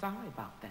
Sorry about that.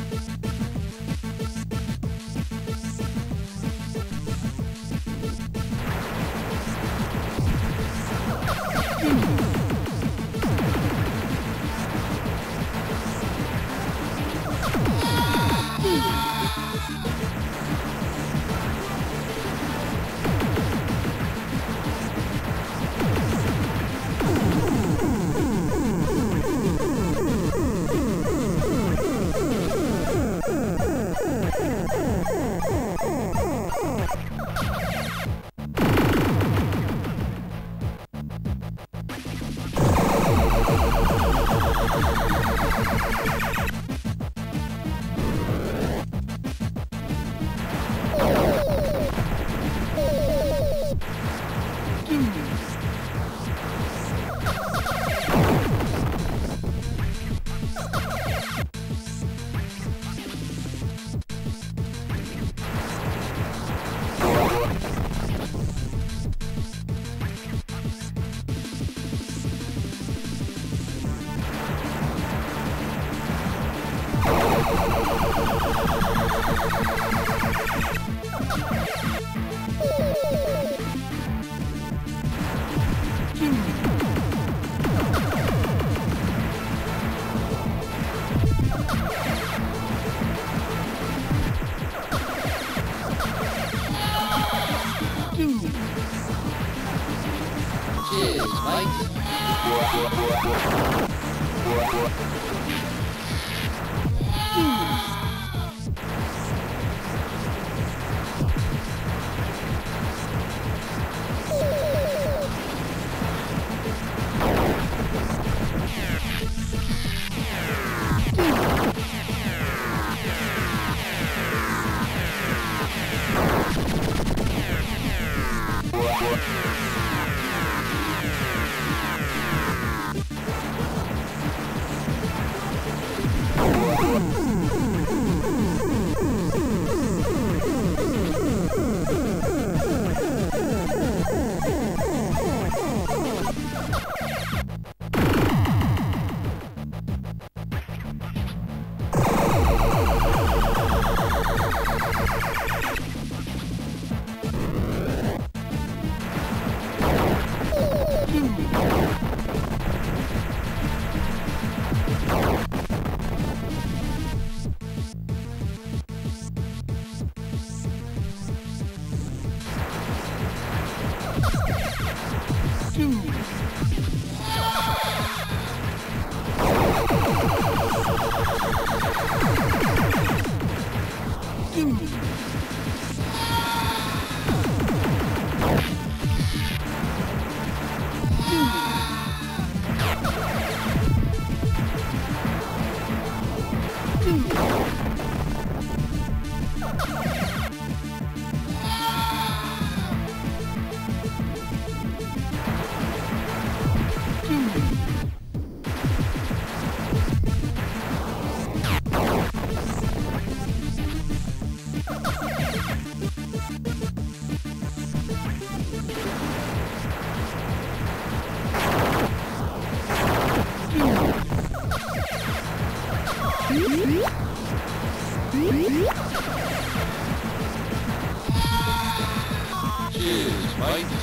right. Two.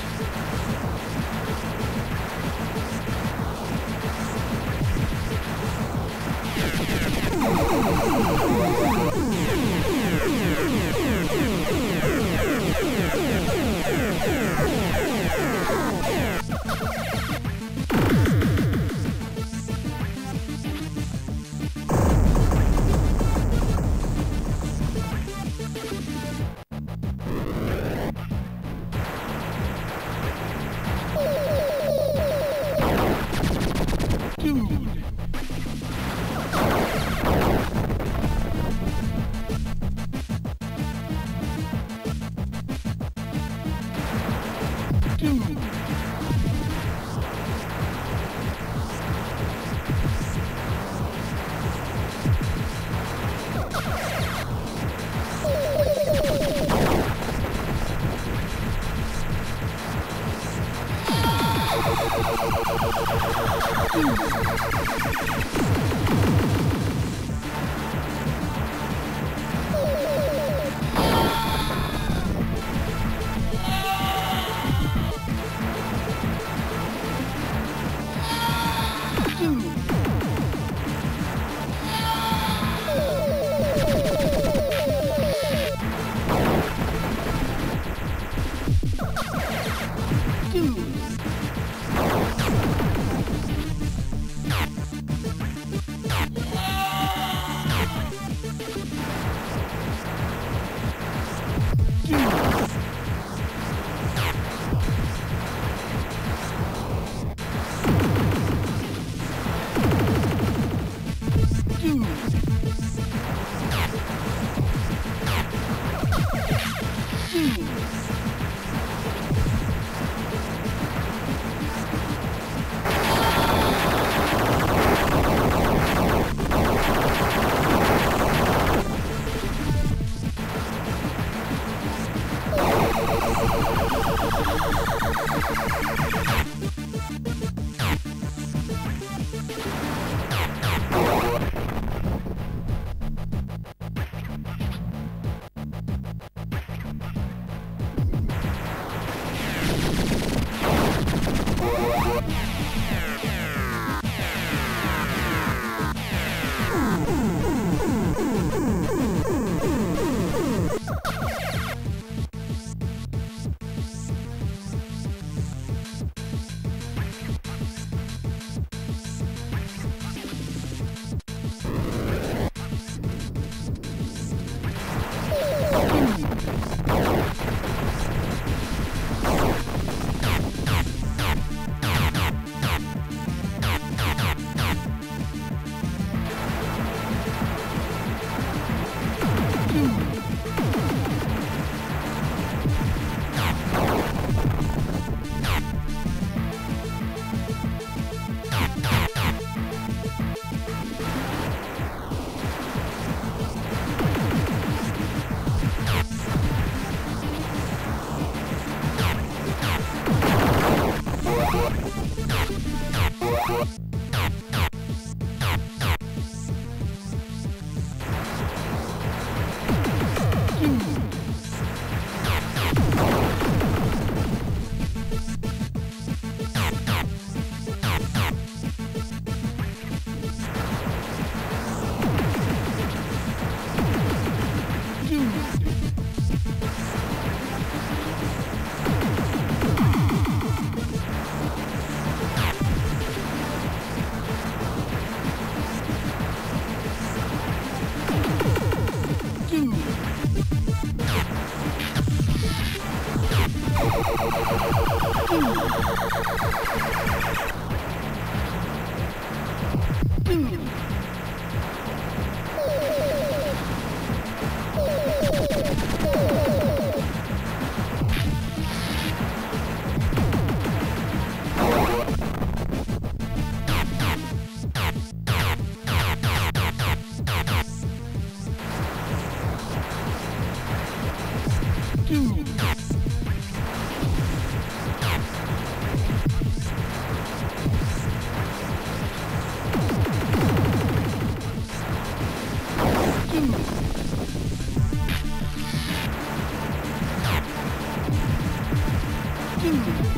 Continue.